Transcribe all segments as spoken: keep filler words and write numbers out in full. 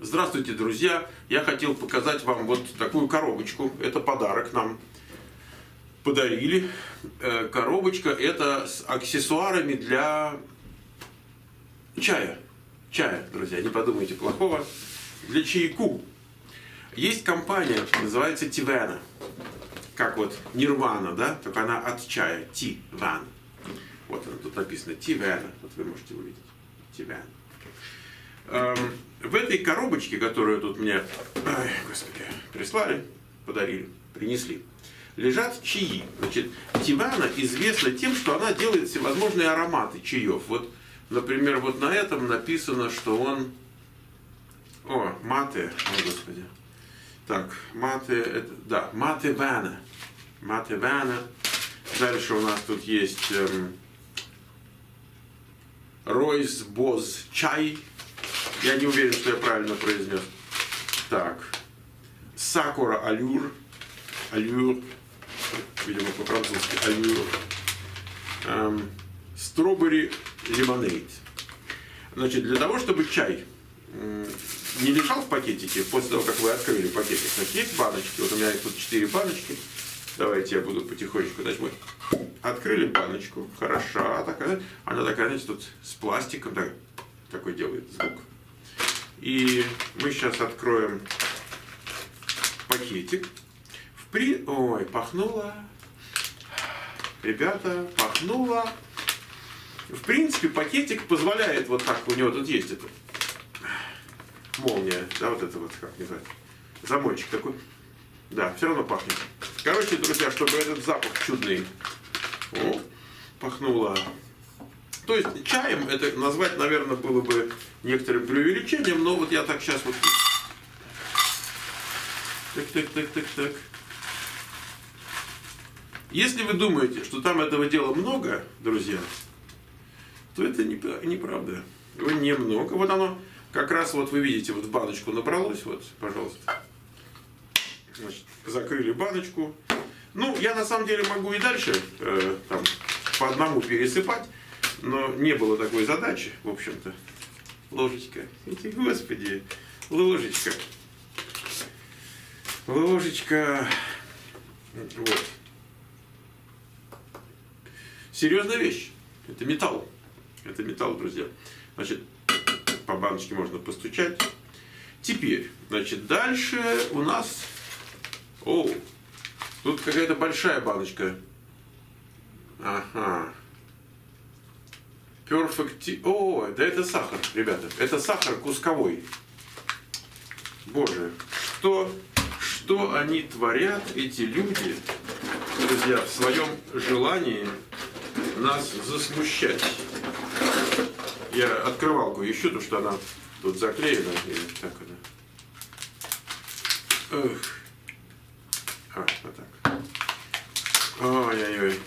Здравствуйте, друзья! Я хотел показать вам вот такую коробочку. Это подарок нам подарили. Коробочка это с аксессуарами для чая. Чая, друзья, не подумайте плохого. Для чайку. Есть компания, называется Tivana. Как вот Нирвана, да? Только она от чая. Tivana. Вот она, тут написано Tivana. Вот вы можете увидеть. Tivana. В этой коробочке, которую тут мне, ай, господи, прислали, подарили, принесли, лежат чаи. Значит, Tivana известна тем, что она делает всевозможные ароматы чаев. Вот, например, вот на этом написано, что он... О, мате, о, господи. Так, мате, это, да, мате Вана. Мате Вана. Дальше у нас тут есть эм, ройсбоз чай. Я не уверен, что я правильно произнес. Так. Сакура алюр. Алюр. Видимо, по-французски. Алюр. Эм, Strawberry Lemonade. Значит, для того, чтобы чай не лежал в пакетике, после того, как вы открыли пакетик, значит, есть баночки. Вот у меня тут четыре баночки. Давайте я буду потихонечку. Значит, мы открыли баночку. Хороша такая. Она такая, знаете, тут с пластиком. Так, такой делает звук. И мы сейчас откроем пакетик. Впри... Ой, пахнуло. Ребята, пахнуло. В принципе, пакетик позволяет вот так. У него тут есть это. Молния. Да, вот это вот, как не знаю. Замочек такой. Да, все равно пахнет. Короче, друзья, чтобы этот запах чудный. О, пахнуло. То есть чаем это назвать, наверное, было бы некоторым преувеличением, но вот я так сейчас вот... Так, так, так, так, так. Если вы думаете, что там этого дела много, друзья, то это неправда. Его немного. Вот оно, как раз вот вы видите, вот в баночку набралось, вот, пожалуйста. Значит, закрыли баночку. Ну, я на самом деле могу и дальше э, там, по одному пересыпать. Но не было такой задачи, в общем-то. Ложечка. Господи, ложечка. Ложечка. Вот. Серьезная вещь. Это металл. Это металл, друзья. Значит, по баночке можно постучать. Теперь, значит, дальше у нас... Оу, тут какая-то большая баночка. Ага. Perfect. О, да это сахар, ребята. Это сахар кусковой. Боже, что, что они творят, эти люди, друзья, в своем желании нас засмущать. Я открывалку ищу, потому что она тут заклеена. Так она. Эх. А, вот так. Ой-ой-ой.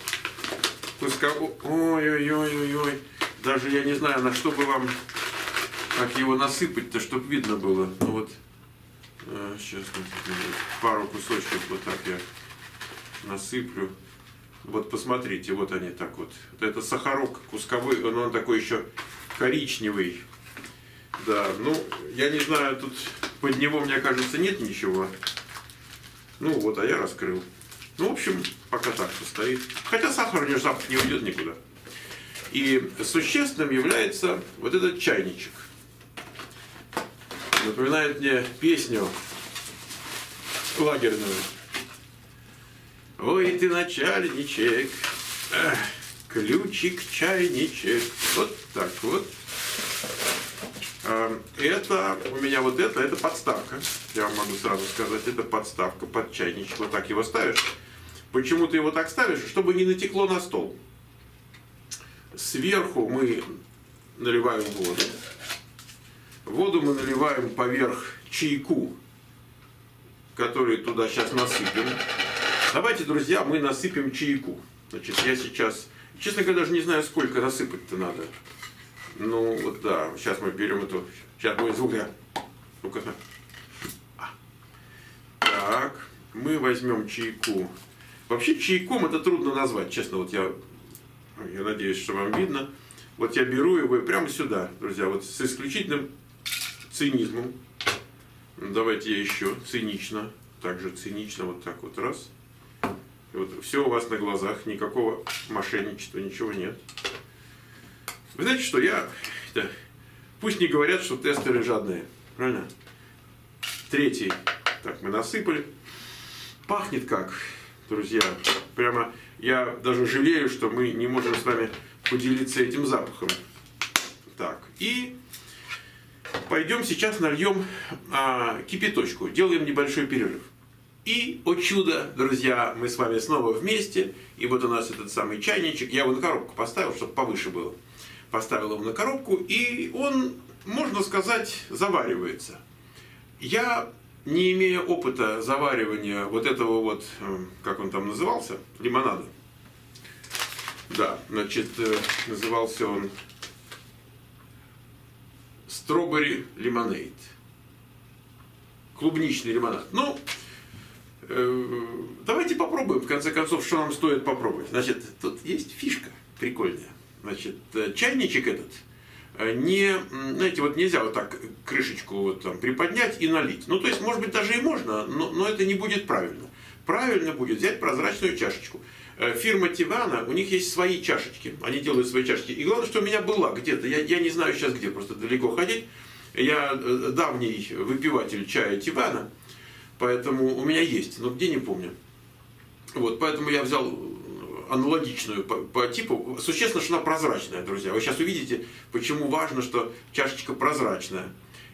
Кусковой. Ой-ой-ой-ой-ой. Даже я не знаю, на что бы вам, как его насыпать-то, чтобы видно было. Ну вот, сейчас пару кусочков вот так я насыплю. Вот посмотрите, вот они так вот. Это сахарок кусковой, он, он такой еще коричневый. Да, ну, я не знаю, тут под него, мне кажется, нет ничего. Ну вот, а я раскрыл. Ну, в общем, пока так состоит. Хотя сахар у него запах не уйдет никуда. И существенным является вот этот чайничек. Напоминает мне песню лагерную. Ой, ты начальничек, эх, ключик-чайничек. Вот так вот. Это у меня вот это, это подставка. Я вам могу сразу сказать, это подставка под чайничек. Вот так его ставишь. Почему ты его так ставишь? Чтобы не натекло на стол. Сверху мы наливаем воду. Воду мы наливаем поверх чайку, который туда сейчас насыпем. Давайте, друзья, мы насыпем чайку. Значит, я сейчас, честно говоря, даже не знаю, сколько насыпать-то надо. Ну, вот да, сейчас мы берем эту, сейчас будет звук, я. Так, мы возьмем чайку. Вообще чайком это трудно назвать, честно, вот я... я надеюсь, что вам видно. Вот я беру его прямо сюда, друзья, вот с исключительным цинизмом. Давайте я еще цинично, также цинично, вот так вот, раз. И вот все у вас на глазах, никакого мошенничества, ничего нет. Вы знаете, что я... Да, пусть не говорят, что тестеры жадные, правильно? Третий. Так, мы насыпали. Пахнет как, друзья. Прямо я даже жалею, что мы не можем с вами поделиться этим запахом. Так, и пойдем сейчас нальем а, кипяточку. Делаем небольшой перерыв. И, о чудо, друзья, мы с вами снова вместе. И вот у нас этот самый чайничек. Я его на коробку поставил, чтобы повыше было. Поставил его на коробку, и он, можно сказать, заваривается. Я не имея опыта заваривания вот этого вот, как он там назывался, лимонада. Да, значит, назывался он Strawberry Lemonade. Клубничный лимонад. Ну, э, давайте попробуем, в конце концов, что нам стоит попробовать. Значит, тут есть фишка прикольная. Значит, чайничек этот, не, знаете, вот нельзя вот так крышечку вот там приподнять и налить. Ну, то есть, может быть, даже и можно, но, но это не будет правильно. Правильно будет взять прозрачную чашечку. Фирма Tivana, у них есть свои чашечки, они делают свои чашечки. И главное, что у меня была где-то, я, я не знаю сейчас где, просто далеко ходить. Я давний выпиватель чая Tivana, поэтому у меня есть, но где не помню. Вот, поэтому я взял аналогичную по, по типу. Существенно, что она прозрачная, друзья. Вы сейчас увидите, почему важно, что чашечка прозрачная.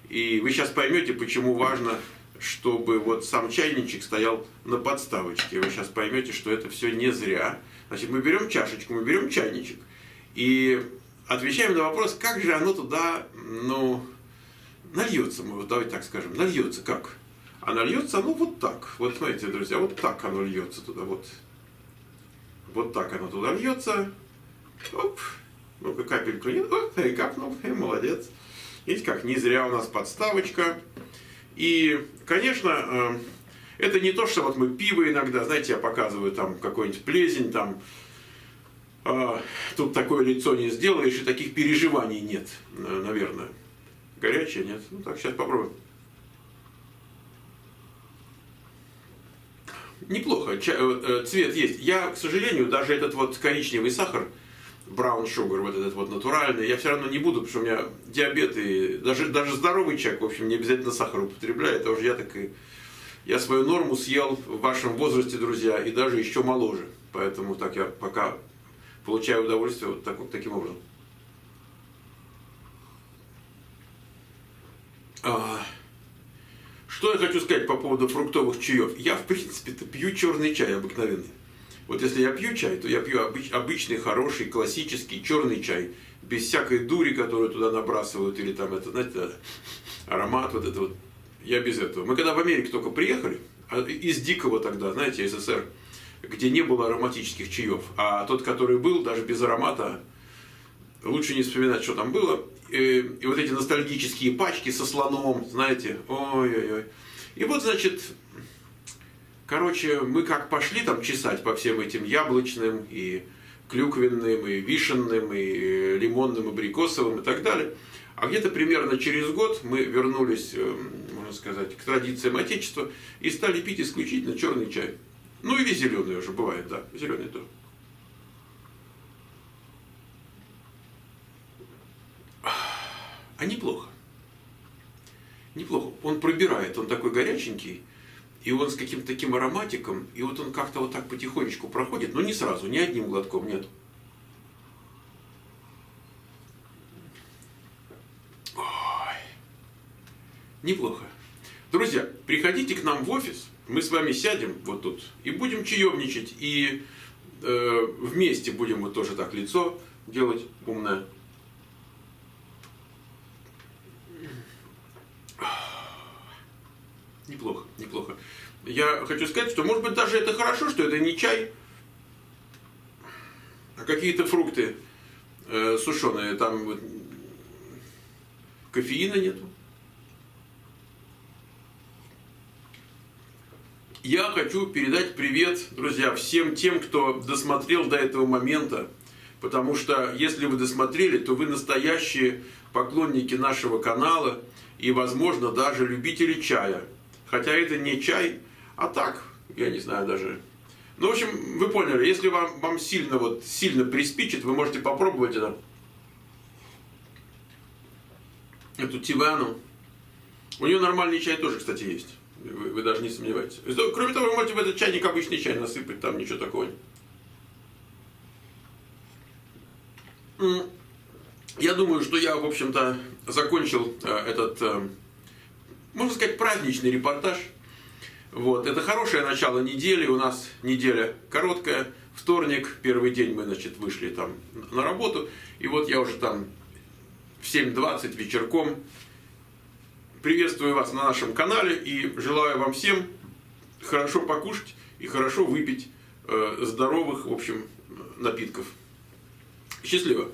И вы сейчас поймете, почему важно, чтобы вот сам чайничек стоял на подставочке. Вы сейчас поймете, что это все не зря. Значит, мы берем чашечку, мы берем чайничек. И отвечаем на вопрос, как же оно туда, ну, нальется. Мы вот давайте так скажем, нальется как? А нальется оно вот так. Вот смотрите, друзья, вот так оно льется туда, вот. Вот так оно туда льется. Оп. Ну-ка, капельку нет. Оп, и капнул. И молодец. Видите, как не зря у нас подставочка. И, конечно, это не то, что вот мы пиво иногда, знаете, я показываю там какой-нибудь плесень, там, тут такое лицо не сделаешь, и таких переживаний нет, наверное. Горячее нет. Ну так, сейчас попробуем. Неплохо, цвет есть. Я, к сожалению, даже этот вот коричневый сахар, браун шугар, вот этот вот натуральный, я все равно не буду, потому что у меня диабет, и даже, даже здоровый человек, в общем, не обязательно сахар употребляет, а уже я так и... Я свою норму съел в вашем возрасте, друзья, и даже еще моложе. Поэтому так я пока получаю удовольствие вот, так, вот таким образом. А... Что я хочу сказать по поводу фруктовых чаев? Я, в принципе-то, пью черный чай обыкновенный. Вот если я пью чай, то я пью обыч, обычный, хороший, классический черный чай. Без всякой дури, которую туда набрасывают, или там, это, знаете, аромат вот это вот. Я без этого. Мы когда в Америку только приехали, из дикого тогда, знаете, СССР, где не было ароматических чаев, а тот, который был, даже без аромата, лучше не вспоминать, что там было. И, и вот эти ностальгические пачки со слоном, знаете, ой-ой-ой. И вот, значит, короче, мы как пошли там чесать по всем этим яблочным, и клюквенным, и вишенным, и лимонным, и абрикосовым, и так далее. А где-то примерно через год мы вернулись, можно сказать, к традициям Отечества и стали пить исключительно черный чай. Ну или зеленый уже бывает, да, зеленый тоже. А неплохо. Неплохо. Он пробирает, он такой горяченький, и он с каким-то таким ароматиком, и вот он как-то вот так потихонечку проходит, но не сразу, не одним глотком, нет. Ой. Неплохо. Друзья, приходите к нам в офис, мы с вами сядем вот тут, и будем чаевничать, и э, вместе будем вот тоже так лицо делать умное. Неплохо, неплохо. Я хочу сказать, что, может быть, даже это хорошо, что это не чай, а какие-то фрукты э, сушеные. Там вот, кофеина нету. Я хочу передать привет, друзья, всем тем, кто досмотрел до этого момента, потому что если вы досмотрели, то вы настоящие поклонники нашего канала и, возможно, даже любители чая. Хотя это не чай, а так, я не знаю даже. Ну, в общем, вы поняли, если вам, вам сильно, вот, сильно приспичит, вы можете попробовать это, эту Тивану. У нее нормальный чай тоже, кстати, есть. Вы, вы даже не сомневаетесь. Кроме того, вы можете в этот чайник обычный чай насыпать, там ничего такого нет. Я думаю, что я, в общем-то, закончил этот, можно сказать, праздничный репортаж. Вот. Это хорошее начало недели. У нас неделя короткая. Вторник, первый день мы, значит, вышли там на работу. И вот я уже там в семь двадцать вечерком. Приветствую вас на нашем канале и желаю вам всем хорошо покушать и хорошо выпить здоровых, в общем, напитков. Счастливо!